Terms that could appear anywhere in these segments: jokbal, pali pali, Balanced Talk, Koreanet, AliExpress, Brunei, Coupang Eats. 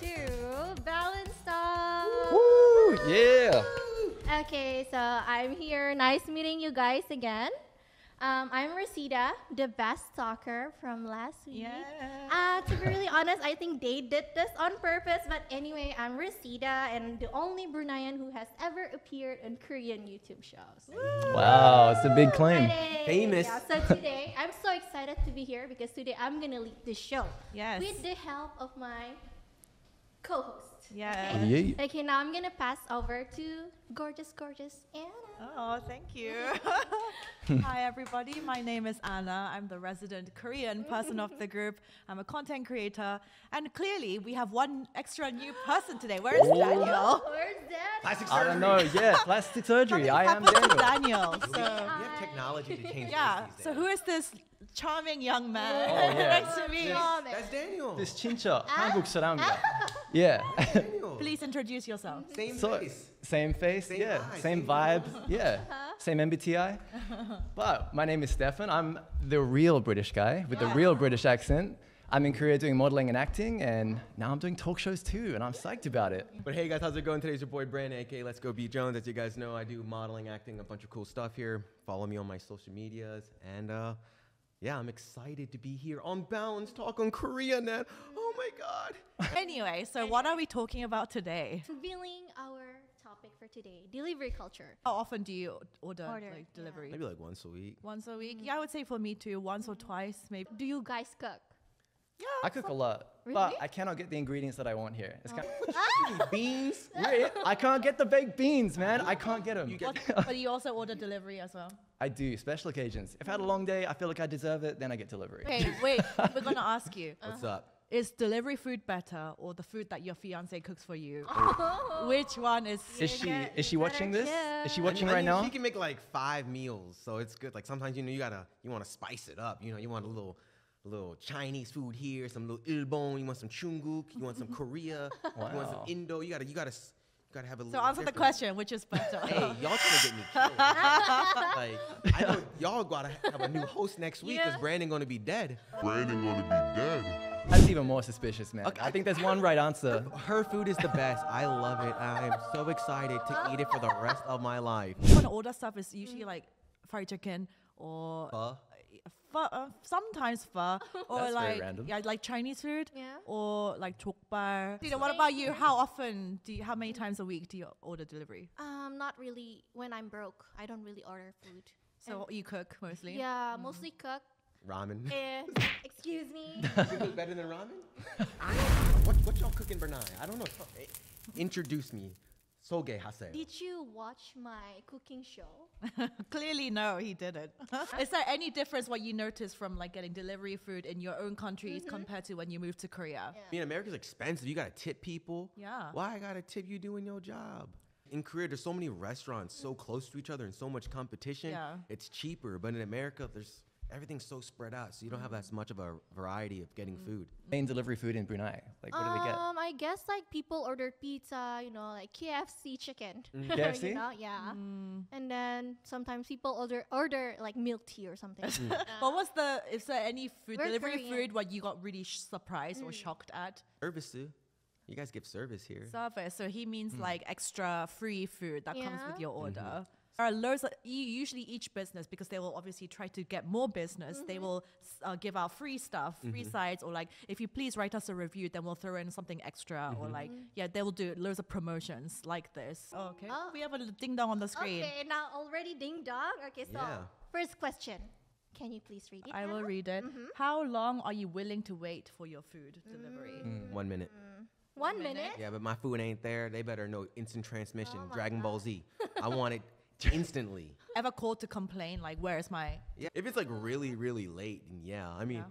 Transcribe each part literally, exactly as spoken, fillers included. to Balanced Talk. Woo! Yeah! Okay, so I'm here. Nice meeting you guys again. Um, I'm Reseda, the best stalker from last week. Yeah. Uh, to be really honest, I think they did this on purpose. But anyway, I'm Reseda and the only Bruneian who has ever appeared on Korean YouTube shows. Woo! Wow, it's a big claim. Today, famous. Yeah, so today, I'm so excited to be here because today I'm going to lead the show. Yes. With the help of my co-host. Yeah. Okay? Okay, now I'm going to pass over to gorgeous, gorgeous Anna. Oh, thank you. Hi, everybody. My name is Anna. I'm the resident Korean person of the group. I'm a content creator. And clearly, we have one extra new person today. Where is Ooh. Daniel? Where's Daniel? Plastic surgery. I don't know. Yeah, plastic surgery. I am Daniel. Daniel so. We have technology to change yeah. these days. So who is this charming young man oh, yeah. next to me? That's, that's Daniel. This 진짜 한국 사람이야. Yeah. Please introduce yourself. Same so, face. Same face, same yeah. Eyes, same, same vibe, yeah. Same M B T I. But my name is Stefan. I'm the real British guy with yeah. the real British accent. I'm in Korea doing modeling and acting, and now I'm doing talk shows too, and I'm psyched about it. But hey guys, how's it going? Today's your boy Brandon, aka Let's Go B Jones. As you guys know, I do modeling, acting, a bunch of cool stuff here. Follow me on my social medias, and uh, yeah, I'm excited to be here on Balanced Talk on Koreanet. Oh my God. Anyway, so what are we talking about today? Revealing our topic for today, delivery culture. How often do you order, order like delivery? Yeah. Maybe like once a week. Once a week? Mm-hmm. Yeah, I would say for me too, once mm-hmm. or twice maybe. Do you guys cook? Yeah, I cook a lot, really? But I cannot get the ingredients that I want here. It's oh. kind of ah. beans. Right? I can't get the baked beans, man. I can't get them. You get but you also order delivery as well. I do, special occasions. If I had a long day, I feel like I deserve it, then I get delivery. Okay, wait, we're gonna ask you. What's uh-huh. up? Is delivery food better or the food that your fiance cooks for you? Oh. Which one is? Is she is she watching this? Yeah. Is she watching I mean, right I mean, now? She can make like five meals, so it's good. Like sometimes you know you gotta you want to spice it up. You know you want a little, a little Chinese food here, some little Ilbon. You want some Chunguk. You want some Korea. Wow. You want some Indo. You gotta you gotta you gotta have a. So answer different. The question, which is better? Hey, y'all gonna get me killed. Like I know y'all gotta have a new host next week because yeah. Brandon gonna be dead. Brandon gonna be dead. That's even more suspicious, man. Okay. I think there's one right answer. Her food is the best. I love it. I am so excited to eat it for the rest of my life. When I order stuff, it's usually like fried chicken or pho? Pho, uh, sometimes pho or that's like yeah, like Chinese food yeah. or like jokbal. Dina, what about you? How often do you, how many times a week do you order delivery? Um, not really. When I'm broke, I don't really order food. So and you cook mostly? Yeah, mm. mostly cook. Ramen. Eh, excuse me. You look better than ramen? I don't know. What, what y'all cooking, Brunei? I don't know. Hey, introduce me. Soge Haseo. Did you watch my cooking show? Clearly, no, he didn't. Is there any difference what you notice from like getting delivery food in your own countries mm-hmm. compared to when you moved to Korea? Yeah. I mean, America's expensive. You gotta tip people. Yeah. Why I gotta tip you doing your job? In Korea, there's so many restaurants so close to each other and so much competition. Yeah. It's cheaper, but in America, there's everything's so spread out, so you don't have as much of a variety of getting mm. food. Main delivery food in Brunei, like what um, do they get? Um, I guess like people ordered pizza, you know, like K F C chicken. Mm. K F C? You know? Yeah. Mm. And then sometimes people order order like milk tea or something. Mm. uh, what was the? Is there any food delivery Korean. Food what you got really sh surprised mm. or shocked at? Service. You guys give service here. Service. So he means mm. like extra free food that yeah. comes with your order. Mm-hmm. There are loads of, usually each business, because they will obviously try to get more business, mm-hmm. they will uh, give out free stuff, free mm-hmm. sides, or like, if you please write us a review, then we'll throw in something extra, mm-hmm. or like, yeah, they will do loads of promotions like this. Oh, okay, oh. we have a ding-dong on the screen. Okay, now already ding-dong? Okay, so yeah. first question. Can you please read it? I now? will read it. Mm-hmm. How long are you willing to wait for your food delivery? Mm. Mm. One minute. Mm. One, One minute? minute? Yeah, but my food ain't there. They better know instant transmission, oh Dragon God. Ball Z. I want it. Instantly. Ever called to complain, like, where is my... Yeah, if it's, like, really, really late, then yeah. I mean, yeah.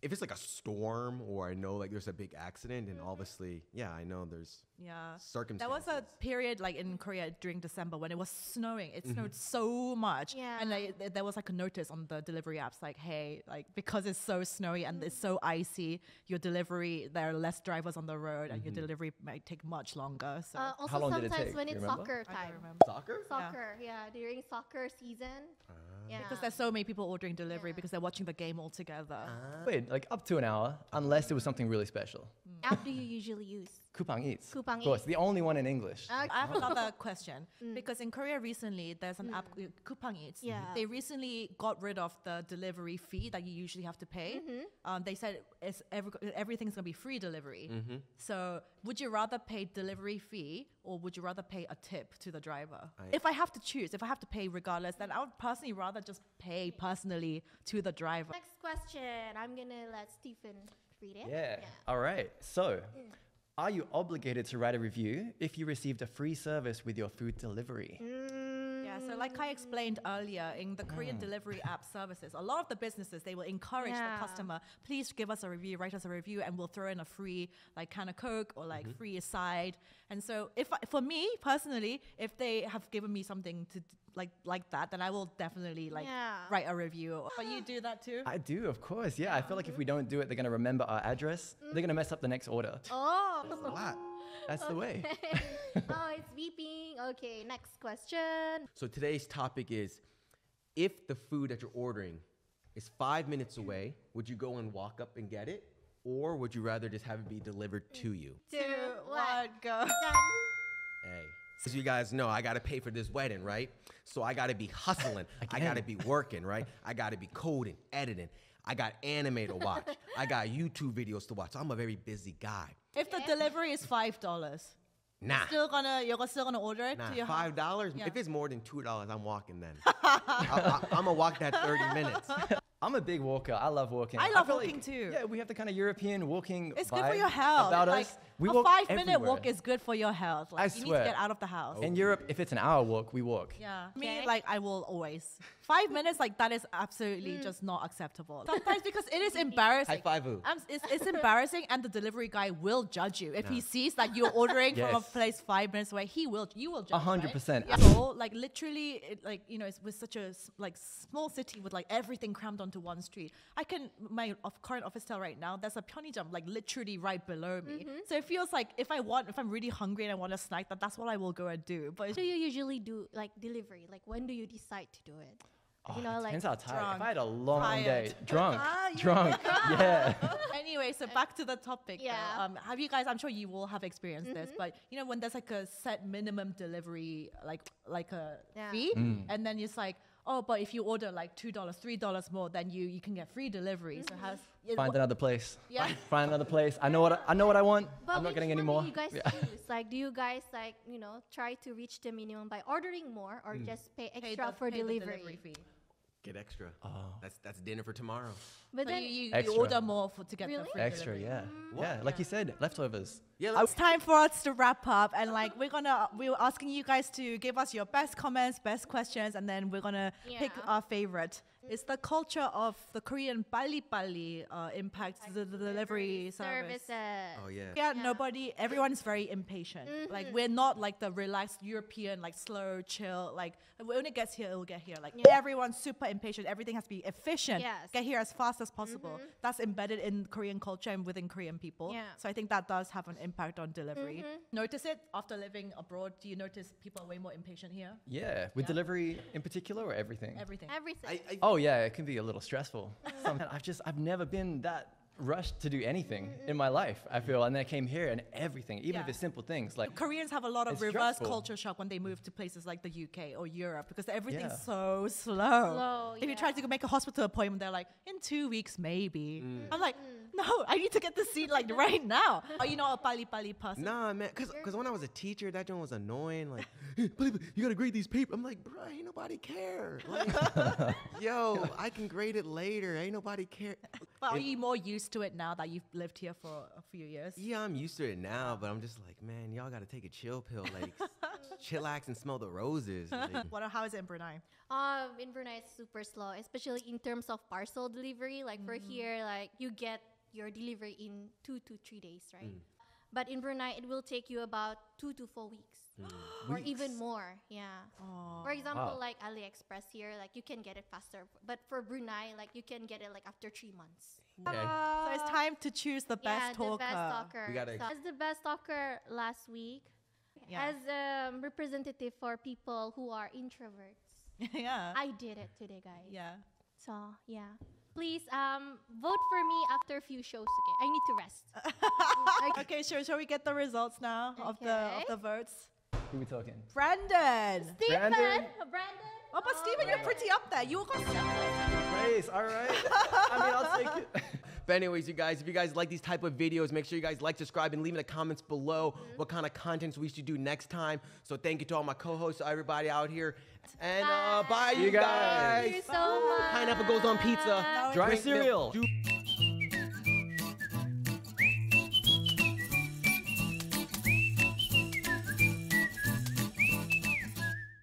if it's, like, a storm or I know, like, there's a big accident, and obviously, yeah, I know there's yeah. circumstances. There was a period, like, in Korea during December when it was snowing. It mm-hmm. snowed so much. Yeah. And like, th there was, like, a notice on the delivery apps, like, hey, like, because it's so snowy and mm-hmm. it's so icy, your delivery, there are less drivers on the road, mm-hmm. and your delivery might take much longer. So. Uh, also, How long sometimes did it take? When it's soccer time. Soccer? Soccer, yeah. yeah. During soccer season. Uh. Yeah. Because there's so many people ordering delivery yeah. because they're watching the game all together. Uh, Wait, like up to an hour, unless it was something really special. Mm. App do you usually use? Coupang Eats. Coupang Eats. Of course, the only one in English. Uh, I have another question. Mm. Because in Korea recently, there's an mm. app, Coupang Eats. Yeah. They recently got rid of the delivery fee that you usually have to pay. Mm-hmm. um, they said it's every, everything's going to be free delivery. Mm-hmm. So would you rather pay delivery fee or would you rather pay a tip to the driver? I, if I have to choose, if I have to pay regardless, then I would personally rather just pay personally to the driver. Next question. I'm going to let Stephen read it. Yeah. yeah. All right. So... Mm. Are you obligated to write a review if you received a free service with your food delivery? Mm. Yeah, so like I explained earlier, in the Korean mm. delivery app services, a lot of the businesses, they will encourage yeah. the customer, please give us a review, write us a review, and we'll throw in a free like can of Coke or like mm-hmm. free side. And so if for me personally, if they have given me something to like like that, then I will definitely like yeah. write a review. But you do that too? I do, of course. Yeah, yeah. I feel like mm-hmm. if we don't do it, they're going to remember our address. Mm. They're going to mess up the next order. Oh. That's a lot. That's okay. the way. Oh, it's beeping. Okay, next question. So today's topic is, if the food that you're ordering is five minutes away, would you go and walk up and get it? Or would you rather just have it be delivered to you? Two, one, go. Hey. As you guys know, I gotta pay for this wedding, right? So I gotta be hustling. I gotta be working, right? I gotta be coding, editing. I got anime to watch. I got YouTube videos to watch. I'm a very busy guy. If the delivery is five dollars, nah, still gonna you're still gonna order it. Nah, to your five dollars. Yeah. If it's more than two dollars, I'm walking then. I, I, I'm gonna walk that thirty minutes. I'm a big walker. I love walking. I love I walking like, too. Yeah, we have the kind of European walking. It's vibe good for your health. About like, us. We a walk five minute everywhere. Walk is good for your health. Like, I you swear. need to get out of the house. In Europe, if it's an hour walk, we walk. Yeah. Okay. Me, like, I will always. Five minutes, like, that is absolutely mm. just not acceptable. Sometimes because it is embarrassing. High five you. Um, it's, it's embarrassing, and the delivery guy will judge you. If no. he sees that you're ordering yes. from a place five minutes away, he will, you will judge you. one hundred percent. Right? Yeah. So, like, literally, it, like, you know, it's with such a, like, small city with, like, everything crammed onto one street. I can, my of, current office tell right now, there's a Pyeongjang, like, literally right below me. Mm-hmm. So, if feels like if I want, if I'm really hungry and I want a snack, that that's what I will go and do. But do you usually do like delivery? Like when do you decide to do it? Oh, you know, it depends like how tired. Drunk, if I had a long tired. day, drunk, ah, drunk, yeah. Anyway, so back to the topic. Yeah. Though, um, have you guys? I'm sure you will have experienced mm-hmm. this, but you know when there's like a set minimum delivery, like like a yeah. fee, mm. and then it's like. Oh, but if you order like two dollars, three dollars more, then you you can get free delivery. Mm-hmm. So how's, it, find another place. Yeah. Find another place. I know what I, I know what I want. But I'm not getting any more. What do you guys yeah. choose? Like, do you guys like you know try to reach the minimum by ordering more, or mm. just pay extra pay the, for pay delivery? The delivery fee. Get extra. Oh. That's that's dinner for tomorrow. But so then you, you, you order more for to get really? the free extra. Delivery. Yeah. Mm. Yeah. Like yeah. you said, leftovers. Yeah. It's time for us to wrap up, and like we're gonna we we're asking you guys to give us your best comments, best questions, and then we're gonna yeah. pick our favorite. It's the culture of the Korean bali bali uh, impacts like the, the delivery service. services. Oh yeah. Yeah, yeah. Nobody. Everyone is very impatient. Mm-hmm. Like we're not like the relaxed European, like slow, chill. Like when it gets here, it will get here. Like yeah. everyone's super impatient. Everything has to be efficient. Yes. Get here as fast as possible. Mm-hmm. That's embedded in Korean culture and within Korean people. Yeah. So I think that does have an impact on delivery. Mm-hmm. Notice it after living abroad. Do you notice people are way more impatient here? Yeah, with yeah. delivery in particular, or everything. Everything. Everything. I, I, oh yeah, it can be a little stressful. Sometimes I've just I've never been that rushed to do anything mm-hmm. in my life, I feel, and then I came here and everything, even yeah. if it's simple things like Koreans have a lot of reverse stressful. culture shock when they move to places like the U K or Europe because everything's yeah. so slow. slow if yeah. you try to make a hospital appointment, they're like in two weeks maybe. Mm. I'm like, mm. no, I need to get the seat like right now. Are you not a pali pali person? Nah, man, because because when I was a teacher, that joint was annoying. Like, hey, you gotta grade these papers. I'm like, bro, ain't nobody care. Like, yo, I can grade it later. Ain't nobody care. But are you more used to it now that you've lived here for a few years? Yeah, I'm used to it now, but I'm just like, man, y'all gotta take a chill pill, like chillax and smell the roses. Like. What? How is it in Brunei? Um, in Brunei, it's super slow, especially in terms of parcel delivery. Like mm. for here, like you get your delivery in two to three days, right? Mm. But in Brunei, it will take you about two to four weeks, mm. or weeks? even more. Yeah. Oh, for example, wow. like AliExpress here, like you can get it faster. But for Brunei, like you can get it like after three months. Okay. Uh, so it's time to choose the best yeah, talker. The best talker. We gotta so, as the best talker last week, yeah. as a um, representative for people who are introverts. yeah. I did it today, guys. Yeah. So yeah. please um, vote for me after a few shows. Okay, I need to rest. Okay. Okay, sure. Shall we get the results now okay. of the of the votes? Who are we talking? Brandon. Stephen. Brandon. Brandon. Oh, but Stephen, oh, you're pretty up there. You will go Grace, all right. I mean, I'll take it. But anyways, you guys, if you guys like these type of videos, make sure you guys like, subscribe, and leave in the comments below mm-hmm. what kind of contents we should do next time. So thank you to all my co-hosts, everybody out here. And bye, uh, bye you guys. guys. Thank you so much. Pineapple goes on pizza. Dry cereal.